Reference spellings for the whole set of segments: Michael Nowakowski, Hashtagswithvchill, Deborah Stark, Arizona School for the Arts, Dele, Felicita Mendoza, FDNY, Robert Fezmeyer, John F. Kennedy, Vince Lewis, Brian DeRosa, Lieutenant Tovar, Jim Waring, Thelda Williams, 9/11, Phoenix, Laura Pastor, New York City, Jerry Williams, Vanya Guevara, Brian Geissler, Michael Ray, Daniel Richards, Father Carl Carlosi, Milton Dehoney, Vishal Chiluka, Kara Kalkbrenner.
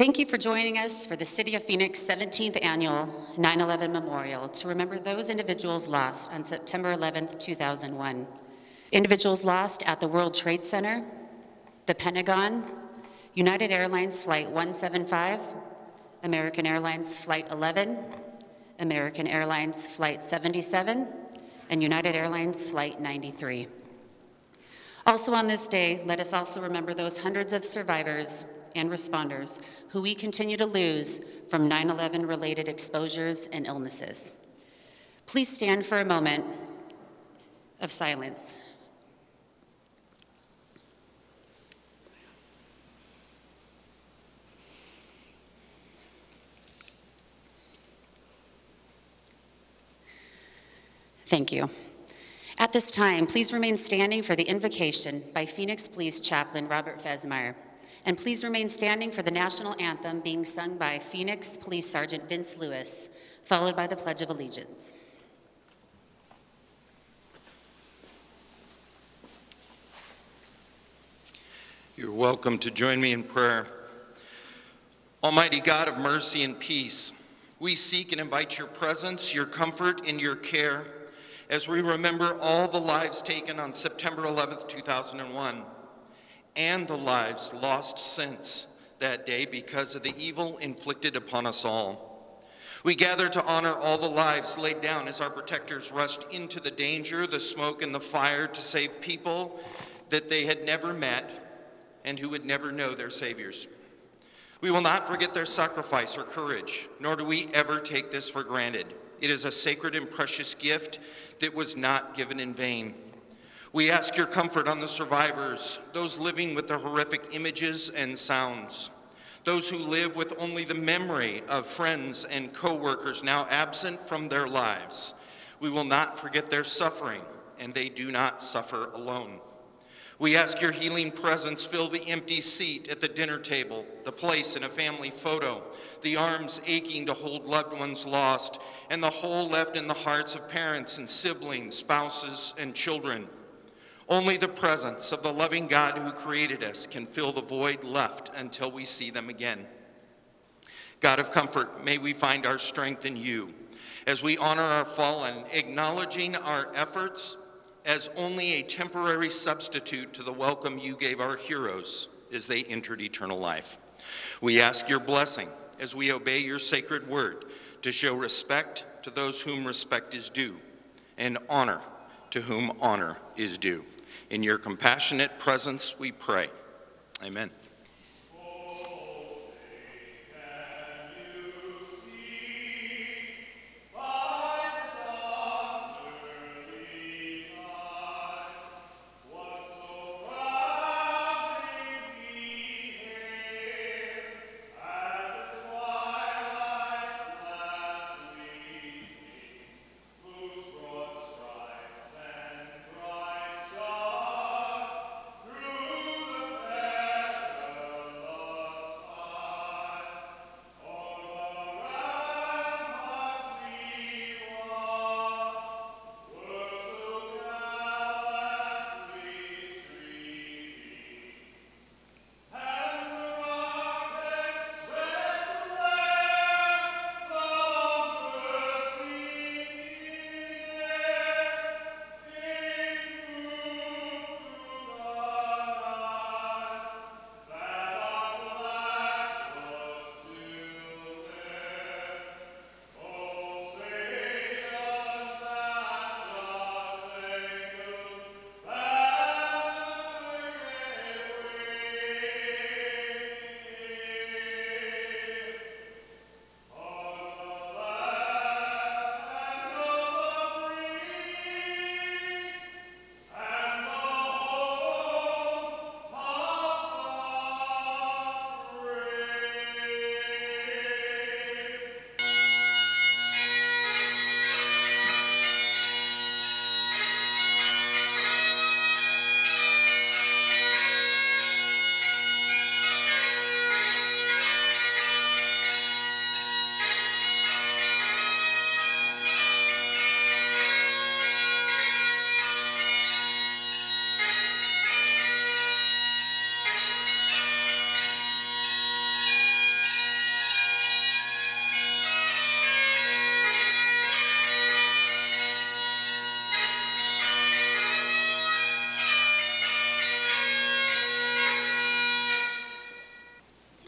Thank you for joining us for the City of Phoenix 17th Annual 9/11 Memorial to remember those individuals lost on September 11th, 2001. Individuals lost at the World Trade Center, the Pentagon, United Airlines Flight 175, American Airlines Flight 11, American Airlines Flight 77, and United Airlines Flight 93. Also on this day, let us also remember those hundreds of survivors and responders who we continue to lose from 9/11 related exposures and illnesses. Please stand for a moment of silence. Thank you. At this time, please remain standing for the invocation by Phoenix Police Chaplain Robert Fezmeyer, and please remain standing for the national anthem being sung by Phoenix Police Sergeant Vince Lewis, followed by the Pledge of Allegiance. You're welcome to join me in prayer. Almighty God of mercy and peace, we seek and invite your presence, your comfort, and your care as we remember all the lives taken on September 11th, 2001, and the lives lost since that day because of the evil inflicted upon us all. We gather to honor all the lives laid down as our protectors rushed into the danger, the smoke, and the fire to save people that they had never met and who would never know their saviors. We will not forget their sacrifice or courage, nor do we ever take this for granted. It is a sacred and precious gift that was not given in vain. We ask your comfort on the survivors, those living with the horrific images and sounds, those who live with only the memory of friends and co-workers now absent from their lives. We will not forget their suffering, and they do not suffer alone. We ask your healing presence fill the empty seat at the dinner table, the place in a family photo, the arms aching to hold loved ones lost, and the hole left in the hearts of parents and siblings, spouses, and children. Only the presence of the loving God who created us can fill the void left until we see them again. God of comfort, may we find our strength in you as we honor our fallen, acknowledging our efforts as only a temporary substitute to the welcome you gave our heroes as they entered eternal life. We ask your blessing as we obey your sacred word to show respect to those whom respect is due and honor to whom honor is due. In your compassionate presence we pray. Amen.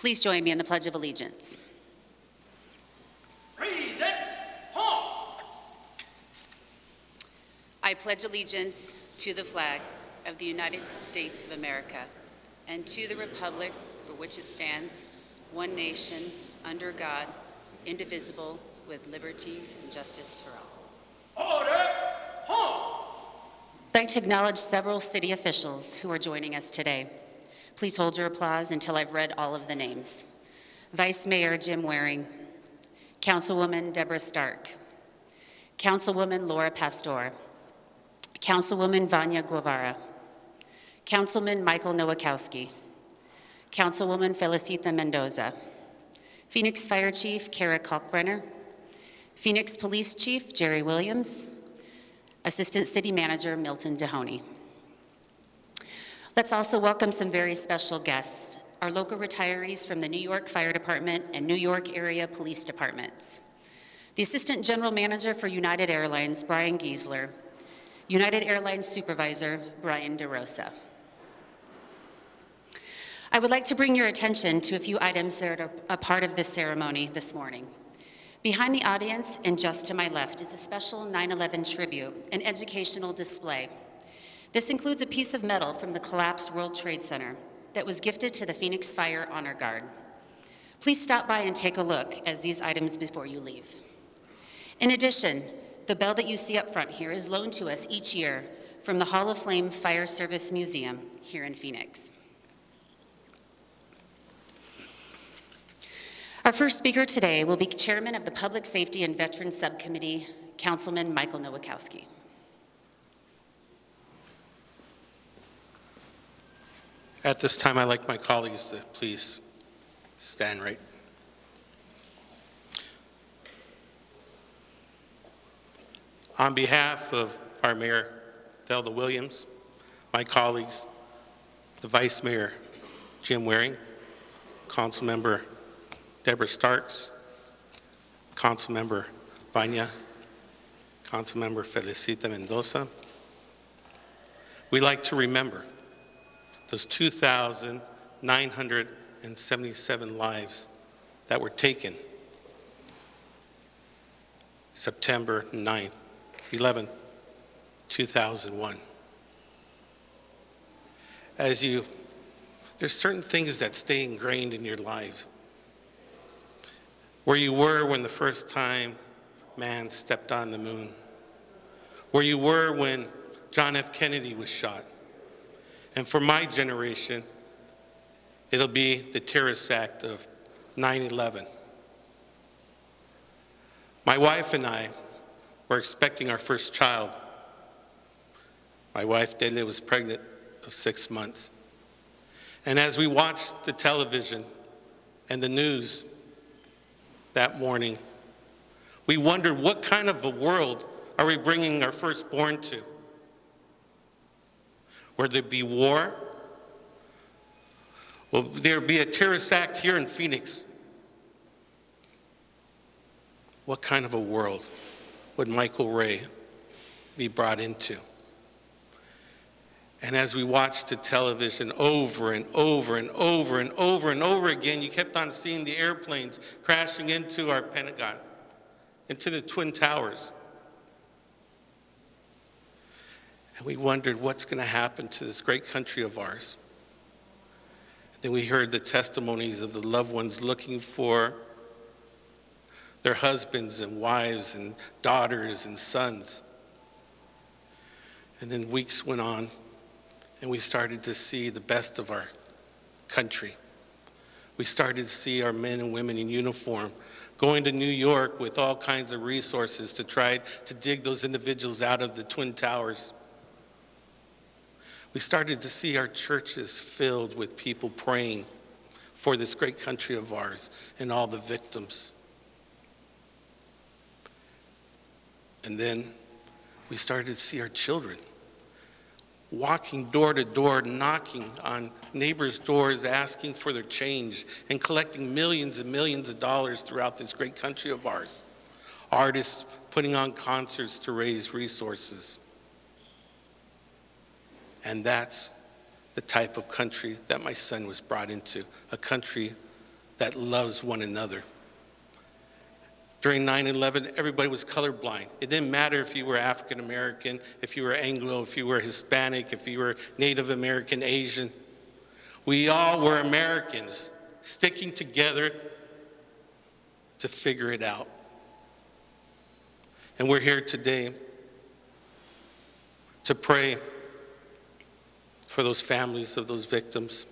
Please join me in the Pledge of Allegiance. Praise and home. I pledge allegiance to the flag of the United States of America and to the republic for which it stands, one nation, under God, indivisible, with liberty and justice for all. Order! Home! I'd like to acknowledge several city officials who are joining us today. Please hold your applause until I've read all of the names. Vice Mayor Jim Waring, Councilwoman Deborah Stark, Councilwoman Laura Pastor, Councilwoman Vanya Guevara, Councilman Michael Nowakowski, Councilwoman Felicita Mendoza, Phoenix Fire Chief Kara Kalkbrenner, Phoenix Police Chief Jerry Williams, Assistant City Manager Milton Dehoney. Let's also welcome some very special guests, our local retirees from the New York Fire Department and New York Area Police Departments, the Assistant General Manager for United Airlines, Brian Geissler, United Airlines Supervisor, Brian DeRosa. I would like to bring your attention to a few items that are a part of this ceremony this morning. Behind the audience and just to my left is a special 9/11 tribute, an educational display. This includes a piece of metal from the collapsed World Trade Center that was gifted to the Phoenix Fire Honor Guard. Please stop by and take a look at these items before you leave. In addition, the bell that you see up front here is loaned to us each year from the Hall of Fame Fire Service Museum here in Phoenix. Our first speaker today will be Chairman of the Public Safety and Veterans Subcommittee, Councilman Michael Nowakowski. At this time, I'd like my colleagues to please stand right. On behalf of our Mayor, Thelda Williams, my colleagues, the Vice Mayor, Jim Waring, Councilmember Deborah Starks, Councilmember Vanya, Councilmember Felicita Mendoza. We like to remember those 2,977 lives that were taken September 9th, 11th, 2001. There's certain things that stay ingrained in your lives. Where you were when the first time man stepped on the moon. Where you were when John F. Kennedy was shot. And for my generation, it'll be the terrorist act of 9/11. My wife and I were expecting our first child. My wife, Dele, was pregnant of 6 months. And as we watched the television and the news that morning, we wondered, what kind of a world are we bringing our firstborn to? Will there be war? Will there be a terrorist act here in Phoenix? What kind of a world would Michael Ray be brought into? And as we watched the television over and over and over and over and over again, you kept on seeing the airplanes crashing into our Pentagon, into the Twin Towers. And we wondered, what's going to happen to this great country of ours? And then we heard the testimonies of the loved ones looking for their husbands and wives and daughters and sons. And then weeks went on. And we started to see the best of our country. We started to see our men and women in uniform going to New York with all kinds of resources to try to dig those individuals out of the Twin Towers. We started to see our churches filled with people praying for this great country of ours and all the victims. And then we started to see our children walking door to door, knocking on neighbors' doors, asking for their change, and collecting millions and millions of dollars throughout this great country of ours. Artists putting on concerts to raise resources. And that's the type of country that my son was brought into, a country that loves one another. During 9/11, everybody was colorblind. It didn't matter if you were African American, if you were Anglo, if you were Hispanic, if you were Native American, Asian. We all were Americans sticking together to figure it out. And we're here today to pray for those families of those victims.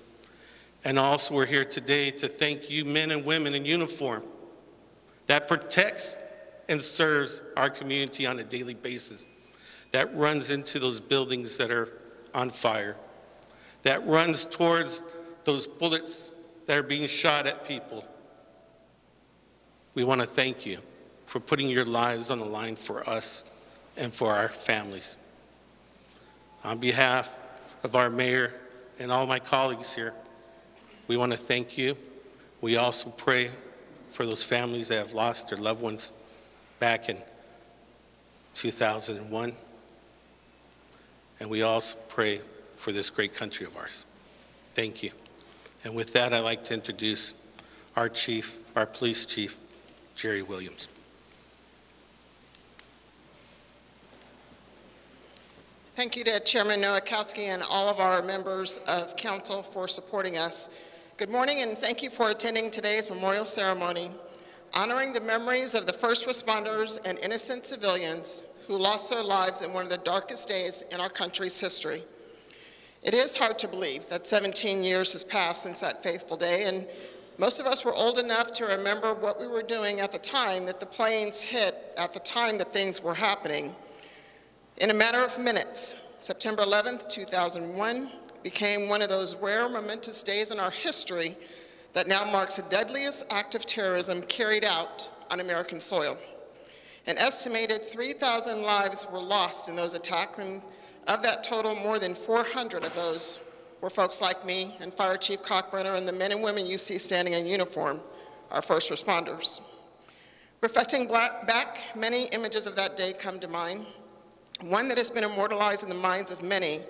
And also we're here today to thank you men and women in uniform that protects and serves our community on a daily basis, that runs into those buildings that are on fire, that runs towards those bullets that are being shot at people. We want to thank you for putting your lives on the line for us and for our families. On behalf of our mayor and all my colleagues here, we want to thank you. We also pray for those families that have lost their loved ones back in 2001. And we also pray for this great country of ours. Thank you. And with that, I'd like to introduce our chief, our police chief, Jerry Williams. Thank you to Chairman Nowakowski and all of our members of council for supporting us. Good morning, and thank you for attending today's memorial ceremony, honoring the memories of the first responders and innocent civilians who lost their lives in one of the darkest days in our country's history. It is hard to believe that 17 years has passed since that fateful day, and most of us were old enough to remember what we were doing at the time that the planes hit, at the time that things were happening. In a matter of minutes, September 11th, 2001, became one of those rare, momentous days in our history that now marks the deadliest act of terrorism carried out on American soil. An estimated 3,000 lives were lost in those attacks, and of that total, more than 400 of those were folks like me and Fire Chief Kalkbrenner and the men and women you see standing in uniform, our first responders. Reflecting back, many images of that day come to mind. One that has been immortalized in the minds of many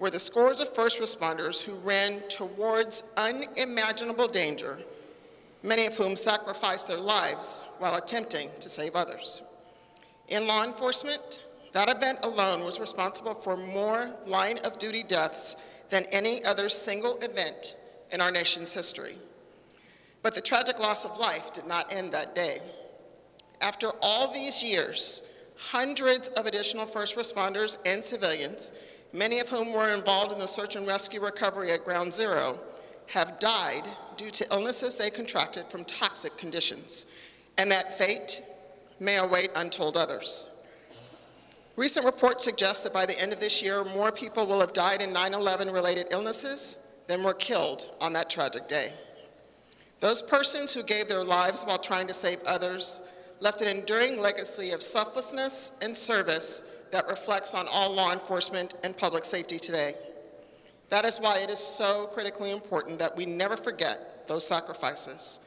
were the scores of first responders who ran towards unimaginable danger, many of whom sacrificed their lives while attempting to save others. In law enforcement, that event alone was responsible for more line-of-duty deaths than any other single event in our nation's history. But the tragic loss of life did not end that day. After all these years, hundreds of additional first responders and civilians, many of whom were involved in the search and rescue recovery at Ground Zero, have died due to illnesses they contracted from toxic conditions, and that fate may await untold others. Recent reports suggest that by the end of this year, more people will have died in 9/11 related illnesses than were killed on that tragic day. Those persons who gave their lives while trying to save others left an enduring legacy of selflessness and service that reflects on all law enforcement and public safety today. That is why it is so critically important that we never forget those sacrifices.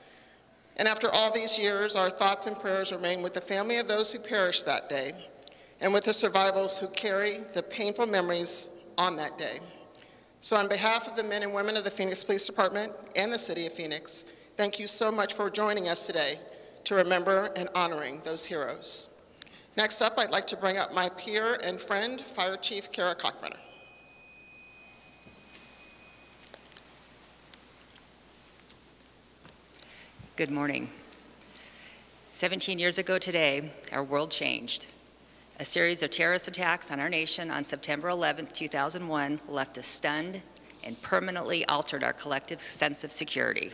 And after all these years, our thoughts and prayers remain with the family of those who perished that day and with the survivors who carry the painful memories on that day. So on behalf of the men and women of the Phoenix Police Department and the City of Phoenix, thank you so much for joining us today to remember and honoring those heroes. Next up, I'd like to bring up my peer and friend, Fire Chief Kara Kalkbrenner. Good morning. 17 years ago today, our world changed. A series of terrorist attacks on our nation on September 11, 2001, left us stunned and permanently altered our collective sense of security.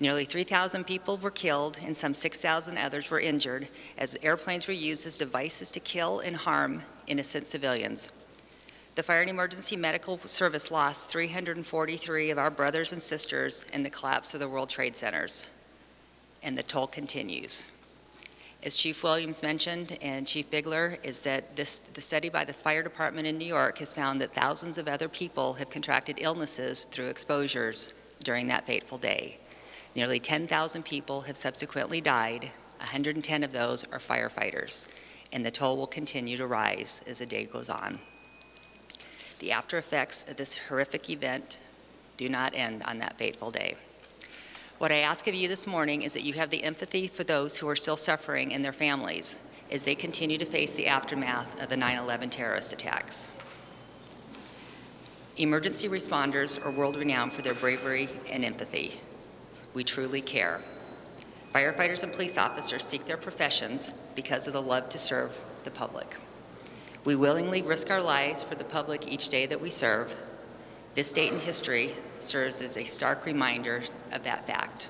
Nearly 3,000 people were killed and some 6,000 others were injured as airplanes were used as devices to kill and harm innocent civilians. The Fire and Emergency Medical Service lost 343 of our brothers and sisters in the collapse of the World Trade Centers, and the toll continues. As Chief Williams mentioned and Chief Bigler, is that the study by the fire department in New York has found that thousands of other people have contracted illnesses through exposures during that fateful day. Nearly 10,000 people have subsequently died. 110 of those are firefighters, and the toll will continue to rise as the day goes on. The after effects of this horrific event do not end on that fateful day. What I ask of you this morning is that you have the empathy for those who are still suffering and their families as they continue to face the aftermath of the 9/11 terrorist attacks. Emergency responders are world-renowned for their bravery and empathy. We truly care. Firefighters and police officers seek their professions because of the love to serve the public. We willingly risk our lives for the public each day that we serve. This date in history serves as a stark reminder of that fact.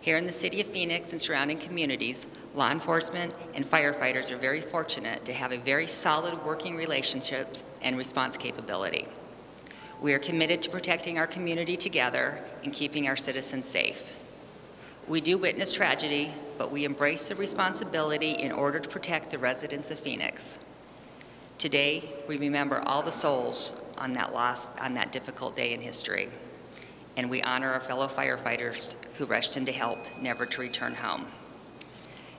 Here in the city of Phoenix and surrounding communities, law enforcement and firefighters are very fortunate to have a very solid working relationships and response capability. We are committed to protecting our community together and keeping our citizens safe. We do witness tragedy, but we embrace the responsibility in order to protect the residents of Phoenix. Today, we remember all the souls on that loss, on that difficult day in history, and we honor our fellow firefighters who rushed in to help, never to return home.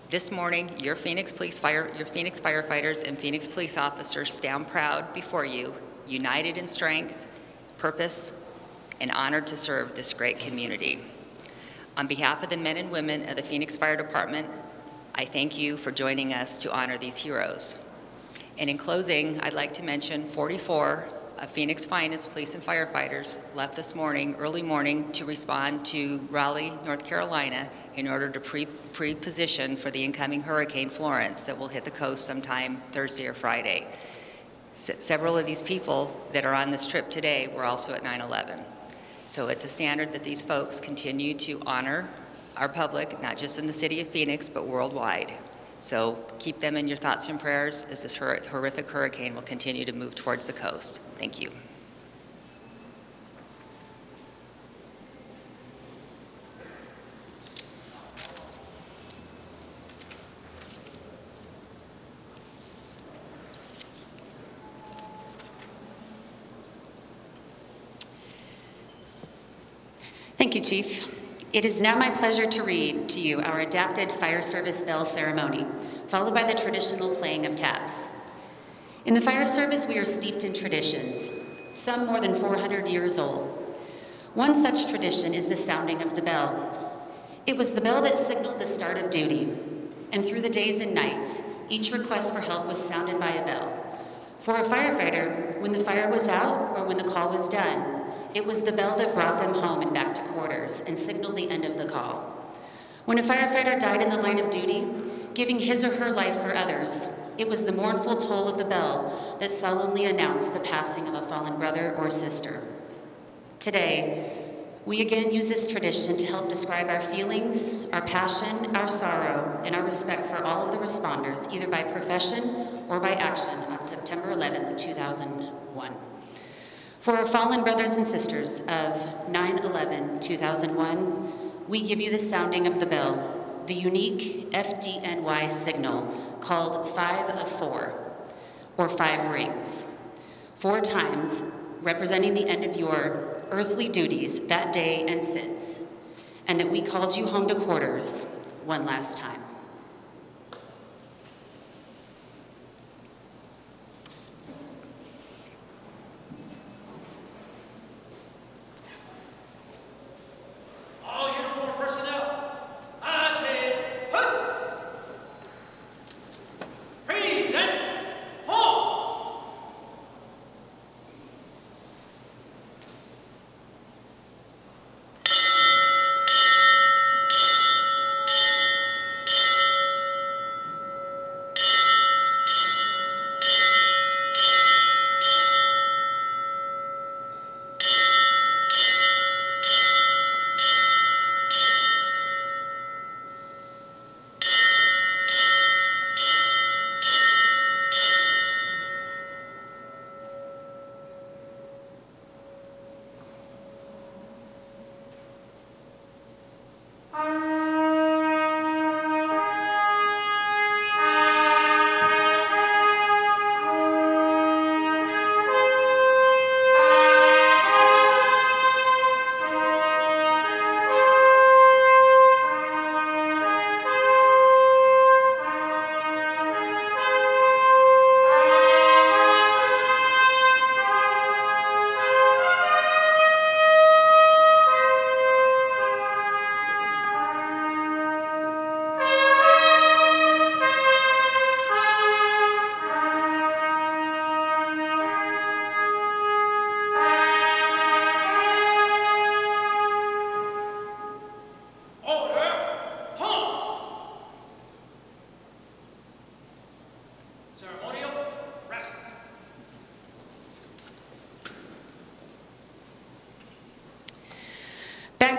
This morning, your Phoenix firefighters and Phoenix police officers stand proud before you, united in strength, purpose, and honored to serve this great community. On behalf of the men and women of the Phoenix Fire Department, I thank you for joining us to honor these heroes. And in closing, I'd like to mention 44 of Phoenix's finest police and firefighters left this morning, early morning, to respond to Raleigh, North Carolina, in order to pre-position for the incoming Hurricane Florence that will hit the coast sometime Thursday or Friday. Several of these people that are on this trip today were also at 9/11. So it's a standard that these folks continue to honor our public, not just in the city of Phoenix, but worldwide. So keep them in your thoughts and prayers as this horrific hurricane will continue to move towards the coast. Thank you. Thank you, Chief. It is now my pleasure to read to you our adapted fire service bell ceremony, followed by the traditional playing of taps. In the fire service, we are steeped in traditions, some more than 400 years old. One such tradition is the sounding of the bell. It was the bell that signaled the start of duty, and through the days and nights, each request for help was sounded by a bell. For a firefighter, when the fire was out or when the call was done, it was the bell that brought them home and back to quarters and signaled the end of the call. When a firefighter died in the line of duty, giving his or her life for others, it was the mournful toll of the bell that solemnly announced the passing of a fallen brother or sister. Today, we again use this tradition to help describe our feelings, our passion, our sorrow, and our respect for all of the responders, either by profession or by action, on September 11th, 2001. For our fallen brothers and sisters of 9/11/2001, we give you the sounding of the bell, the unique FDNY signal called 5 of 4, or 5 rings. 4 times, representing the end of your earthly duties that day and since, and that we called you home to quarters one last time.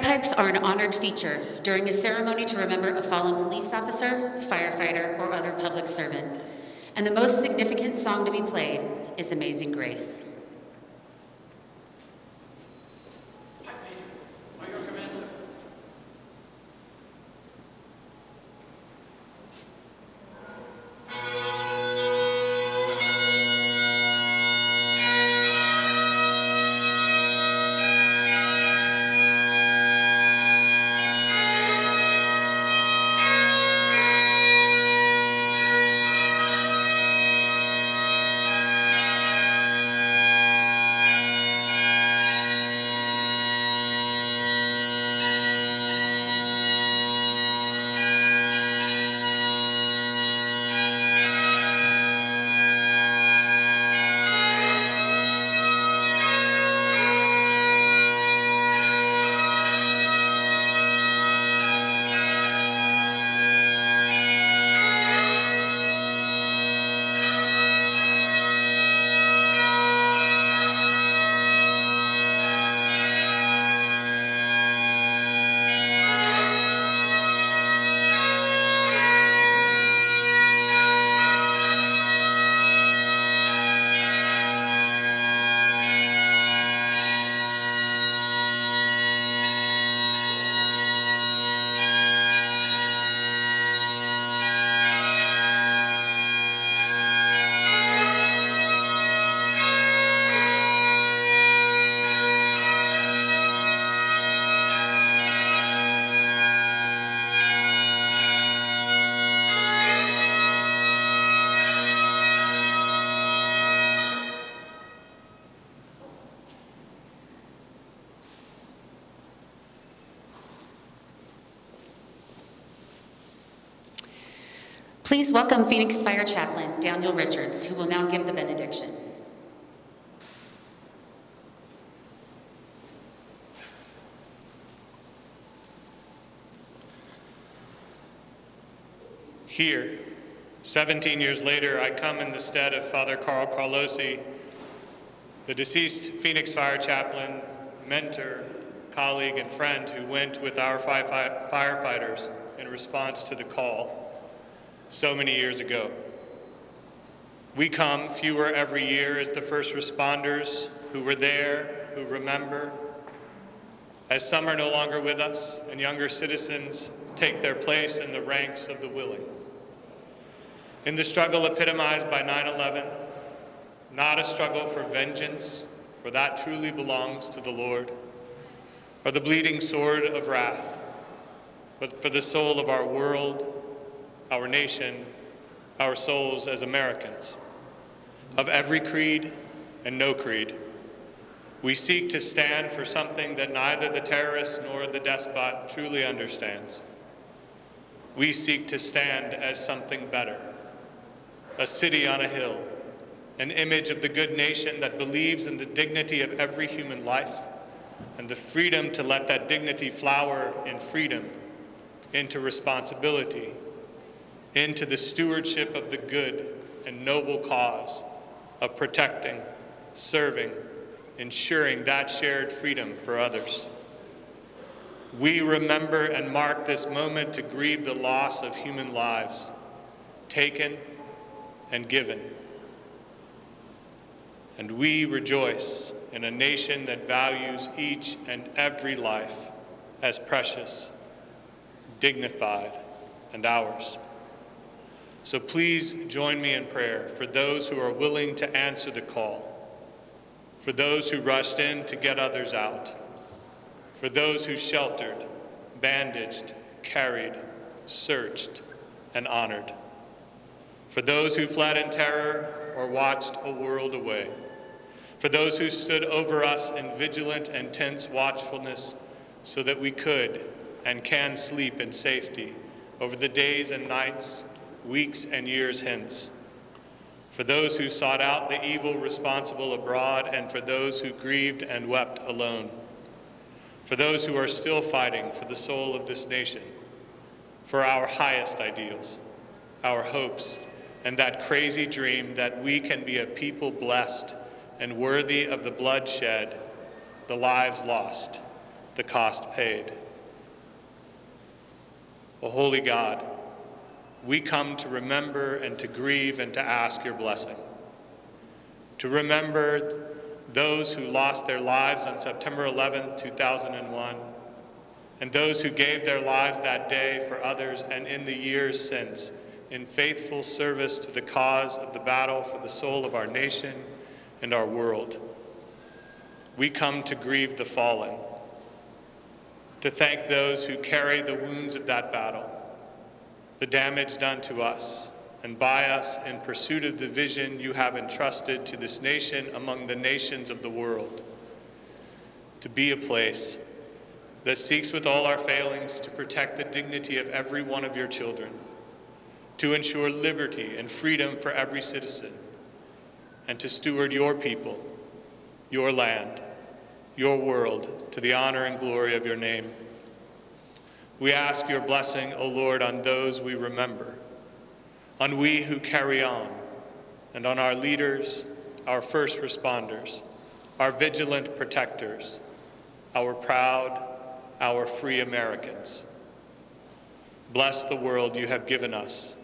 Bagpipes are an honored feature during a ceremony to remember a fallen police officer, firefighter, or other public servant. And the most significant song to be played is Amazing Grace. Please welcome Phoenix Fire Chaplain Daniel Richards, who will now give the benediction. Here, 17 years later, I come in the stead of Father Carl Carlosi, the deceased Phoenix Fire Chaplain, mentor, colleague, and friend who went with our firefighters in response to the call so many years ago. We come, fewer every year, as the first responders who were there, who remember. As some are no longer with us and younger citizens take their place in the ranks of the willing. In the struggle epitomized by 9/11, not a struggle for vengeance, for that truly belongs to the Lord, or the bleeding sword of wrath, but for the soul of our world, our nation, our souls as Americans, of every creed and no creed. We seek to stand for something that neither the terrorist nor the despot truly understands. We seek to stand as something better, a city on a hill, an image of the good nation that believes in the dignity of every human life and the freedom to let that dignity flower in freedom, into responsibility, into the stewardship of the good and noble cause of protecting, serving, ensuring that shared freedom for others. We remember and mark this moment to grieve the loss of human lives, taken and given. And we rejoice in a nation that values each and every life as precious, dignified, and ours. So please join me in prayer for those who are willing to answer the call, for those who rushed in to get others out, for those who sheltered, bandaged, carried, searched, and honored, for those who fled in terror or watched a world away, for those who stood over us in vigilant and tense watchfulness so that we could and can sleep in safety over the days and nights, weeks and years hence, for those who sought out the evil responsible abroad, and for those who grieved and wept alone, for those who are still fighting for the soul of this nation, for our highest ideals, our hopes, and that crazy dream that we can be a people blessed and worthy of the blood shed, the lives lost, the cost paid. O holy God, we come to remember and to grieve and to ask your blessing. To remember those who lost their lives on September 11, 2001, and those who gave their lives that day for others and in the years since, in faithful service to the cause of the battle for the soul of our nation and our world. We come to grieve the fallen, to thank those who carry the wounds of that battle, the damage done to us and by us in pursuit of the vision you have entrusted to this nation among the nations of the world, to be a place that seeks with all our failings to protect the dignity of every one of your children, to ensure liberty and freedom for every citizen, and to steward your people, your land, your world, to the honor and glory of your name. We ask your blessing, O Lord, on those we remember, on we who carry on, and on our leaders, our first responders, our vigilant protectors, our proud, our free Americans. Bless the world you have given us,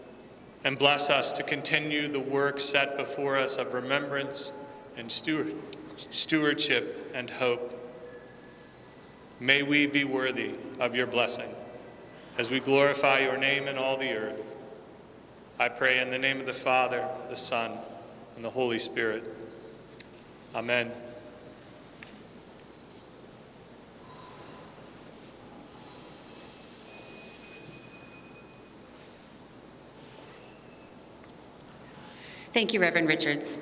and bless us to continue the work set before us of remembrance and stewardship and hope. May we be worthy of your blessing as we glorify your name in all the earth. I pray in the name of the Father, the Son, and the Holy Spirit. Amen. Thank you, Reverend Richards.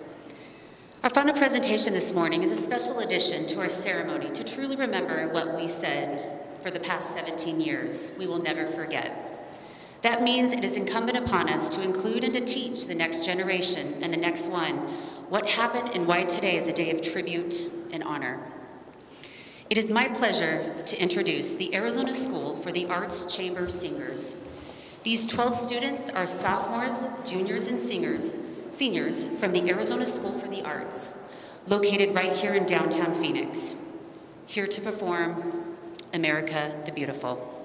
Our final presentation this morning is a special addition to our ceremony to truly remember what we said for the past 17 years. We will never forget. That means it is incumbent upon us to include and to teach the next generation and the next one what happened and why today is a day of tribute and honor. It is my pleasure to introduce the Arizona School for the Arts Chamber Singers. These 12 students are sophomores, juniors, and seniors from the Arizona School for the Arts, located right here in downtown Phoenix, here to perform America the Beautiful.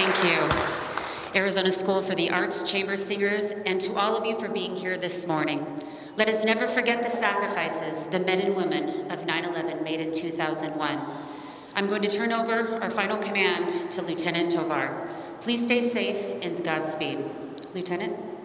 Thank you. Arizona School for the Arts, chamber singers, and to all of you for being here this morning. Let us never forget the sacrifices the men and women of 9/11 made in 2001. I'm going to turn over our final command to Lieutenant Tovar. Please stay safe and Godspeed. Lieutenant?